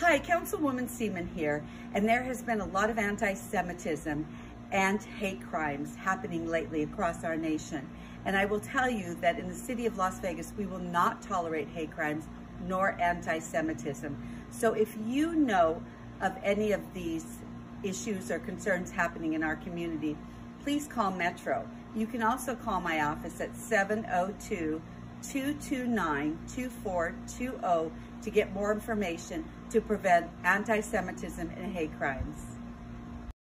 Hi, Councilwoman Seaman here, and there has been a lot of anti-Semitism and hate crimes happening lately across our nation. And I will tell you that in the city of Las Vegas, we will not tolerate hate crimes nor anti-Semitism. So if you know of any of these issues or concerns happening in our community, please call Metro. You can also call my office at 702-229-2420 to get more information to prevent anti-Semitism and hate crimes.